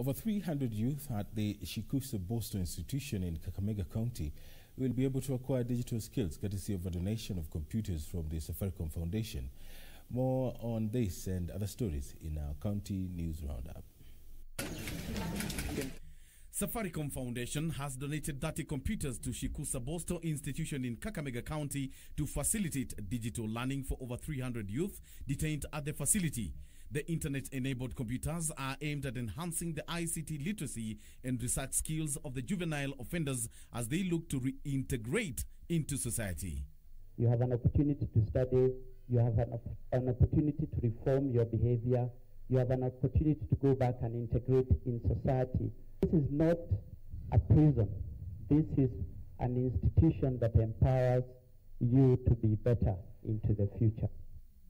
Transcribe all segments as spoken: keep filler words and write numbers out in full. Over three hundred youth at the Shikusa Bosto Institution in Kakamega County will be able to acquire digital skills courtesy of a donation of computers from the Safaricom Foundation. More on this and other stories in our county news roundup. Safaricom Foundation has donated thirty computers to Shikusa Bosto Institution in Kakamega County to facilitate digital learning for over three hundred youth detained at the facility. The internet-enabled computers are aimed at enhancing the I C T literacy and research skills of the juvenile offenders as they look to reintegrate into society. You have an opportunity to study, you have an, op an opportunity to reform your behavior, you have an opportunity to go back and integrate in society. This is not a prison. This is an institution that empowers you to be better into the future.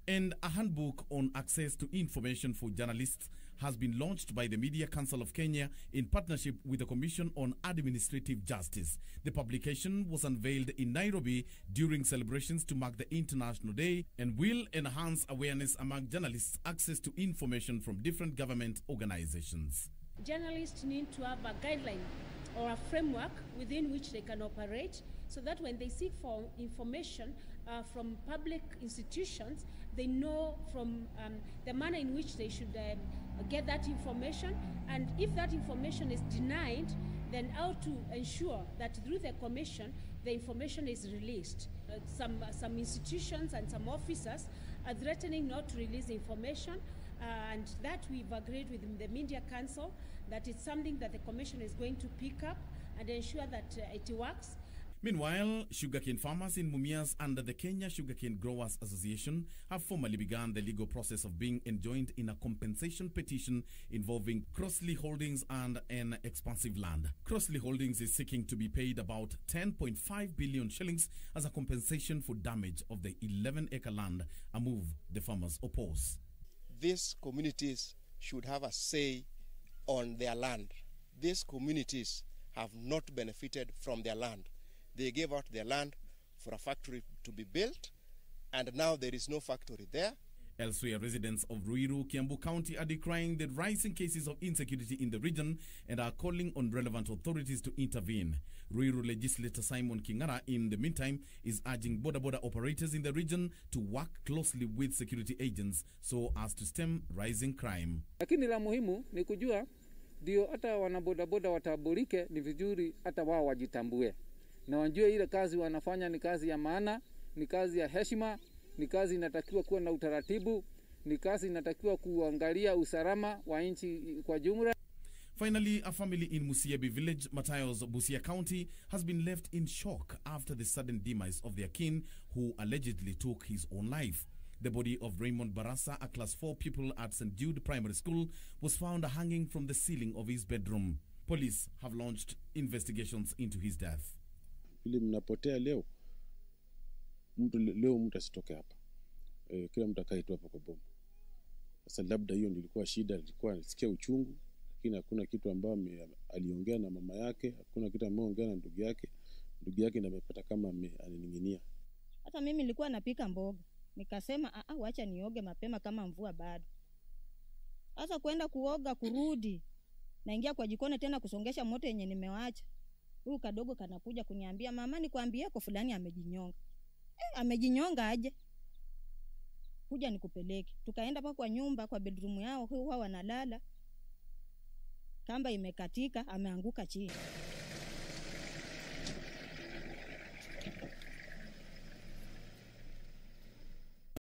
And a handbook on access to information for journalists has been launched by the Media Council of Kenya in partnership with the Commission on Administrative Justice. The publication was unveiled in Nairobi during celebrations to mark the International Day and will enhance awareness among journalists' access to information from different government organizations. Journalists need to have a guideline or a framework within which they can operate, so that when they seek for information uh, from public institutions, they know from um, the manner in which they should uh, get that information, and if that information is denied, then how to ensure that through the commission the information is released. Uh, some, uh, some institutions and some officers are threatening not to release information, uh, and that we've agreed with the Media Council that it's something that the commission is going to pick up and ensure that uh, it works. Meanwhile, sugarcane farmers in Mumias under the Kenya Sugarcane Growers Association have formally begun the legal process of being enjoined in a compensation petition involving Crossley Holdings and an expansive land. Crossley Holdings is seeking to be paid about ten point five billion shillings as a compensation for damage of the eleven acre land, a move the farmers oppose. These communities should have a say on their land. These communities have not benefited from their land. They gave out their land for a factory to be built, and now there is no factory there. Elsewhere, residents of Ruiru, Kiambu County are decrying the rising cases of insecurity in the region and are calling on relevant authorities to intervene. Ruiru legislator Simon Kingara, in the meantime, is urging border border operators in the region to work closely with security agents so as to stem rising crime. Lakini la muhimu ni kujua ndio hata wanaboda boda watabulike, ni vizuri hata wao wajitambue. Na wajue ile kazi wanafanya ni kazi ya maana, ni kazi ya heshima, ni kazi inatakiwa kuwa na utaratibu, ni kazi inatakiwa kuangalia usalama wa nchi kwa jumla. Finally, a family in Musiebi Village, Matayos, Busia County, has been left in shock after the sudden demise of their kin who allegedly took his own life. The body of Raymond Barasa, a class four pupil at Saint Jude Primary School, was found hanging from the ceiling of his bedroom. Police have launched investigations into his death. Ili mnapotea leo, mtu leo mtu asitoke hapa, e, kila mtu akaitwa hapa kwa bomu. Sasa labda hiyo ndio ilikuwa shida, ilikuwa nisikia uchungu, lakini hakuna kitu ambao aliongea na mama yake, hakuna kitu ambao aliongea na ndugu yake. Ndugu yake amepata kama anining'inia. Hata mimi nilikuwa napika mboga, nikasema a a waacha nioge mapema kama mvua bado. Sasa kwenda kuoga kurudi, naingia kwa jikoni tena kusongesha moto yenye nimewaacha. Huyu kadogo kanakuja kuniambia, mama nikwambie yako fulani amejinyonga. Eh, amejinyonga aje? Kuja nikupeleke. Tukaenda pa kwa nyumba kwa bedroom yao, huwa wanalala. Kamba imekatika, ameanguka chini.